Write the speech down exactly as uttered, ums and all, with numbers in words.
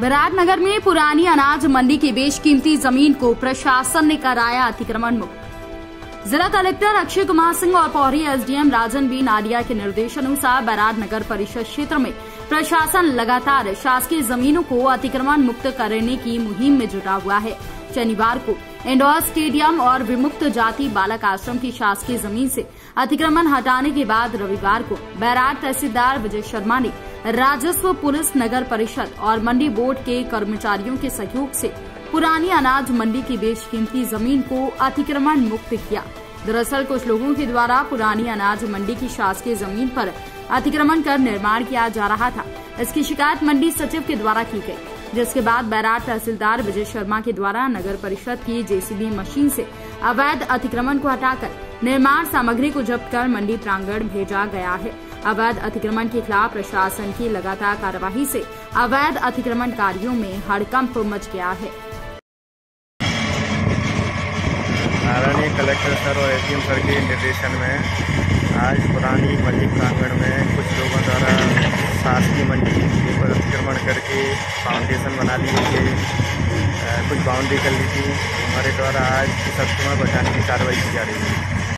बैराड़ नगर में पुरानी अनाज मंडी की बेशकीमती जमीन को प्रशासन ने कराया अतिक्रमण मुक्त। जिला कलेक्टर अक्षय कुमार सिंह और पौरी एसडीएम राजन बी नारिया के निर्देशानुसार बैराड़ नगर परिषद क्षेत्र में प्रशासन लगातार शासकीय जमीनों को अतिक्रमण मुक्त करने की मुहिम में जुटा हुआ है। शनिवार को इंडोर स्टेडियम और विमुक्त जाति बालक आश्रम की शासकीय जमीन से अतिक्रमण हटाने के बाद रविवार को बैराड़ तहसीलदार विजय शर्मा ने राजस्व, पुलिस, नगर परिषद और मंडी बोर्ड के कर्मचारियों के सहयोग से पुरानी अनाज मंडी की बेशकीमती जमीन को अतिक्रमण मुक्त किया। दरअसल कुछ लोगों के द्वारा पुरानी अनाज मंडी की शासकीय जमीन पर अतिक्रमण कर निर्माण किया जा रहा था। इसकी शिकायत मंडी सचिव के द्वारा की गयी, जिसके बाद बैराड़ तहसीलदार विजय शर्मा के द्वारा नगर परिषद की जेसीबी मशीन से अवैध अतिक्रमण को हटाकर निर्माण सामग्री को जब्त कर मंडी प्रांगण भेजा गया है। अवैध अतिक्रमण के खिलाफ प्रशासन की लगातार कार्रवाई से अवैध अतिक्रमणकारियों में हड़कंप मच गया है। माननीय कलेक्टर सर और एसडीएम सर के निर्देशन में आज पुरानी मंडी प्रांगण में कुछ लोगों द्वारा शासकीय मंडी पर अतिक्रमण करके फाउंडेशन बना ली थी, कुछ बाउंड्री कर ली थी। हमारे द्वारा आज इस अतिक्रमण बचाने की कार्रवाई की जा रही है।